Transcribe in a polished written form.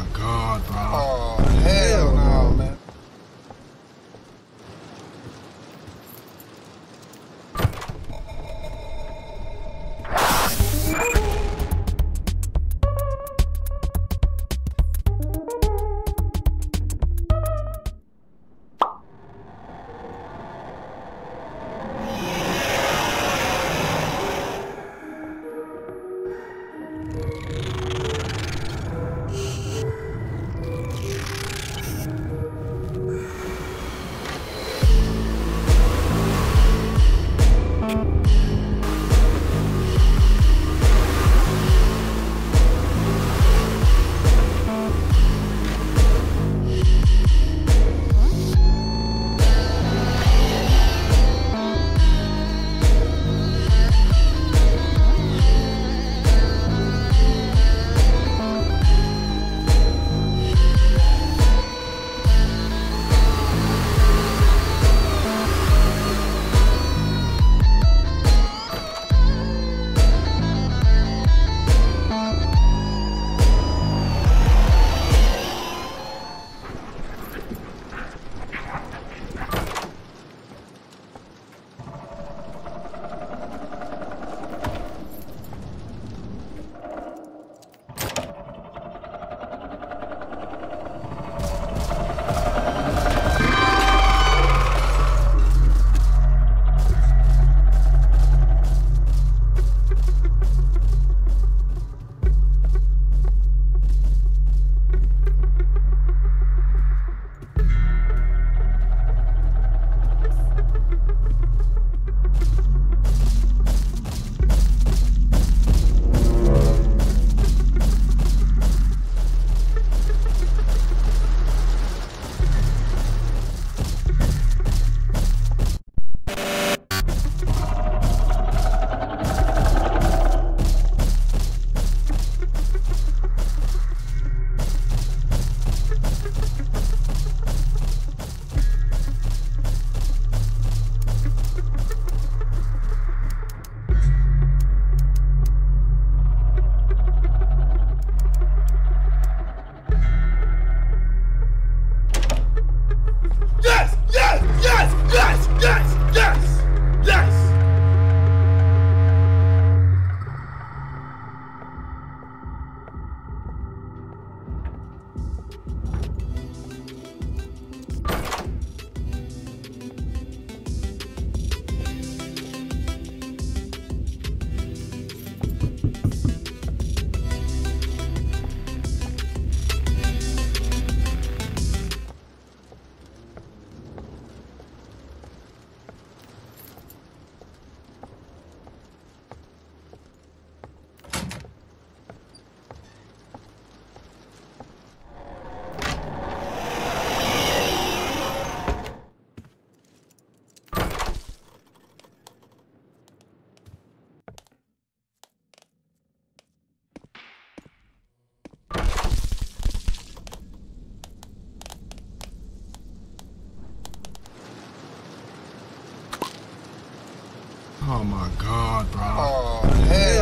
my God, bro. Oh, hell no, man. Oh my God, bro. Oh, hell.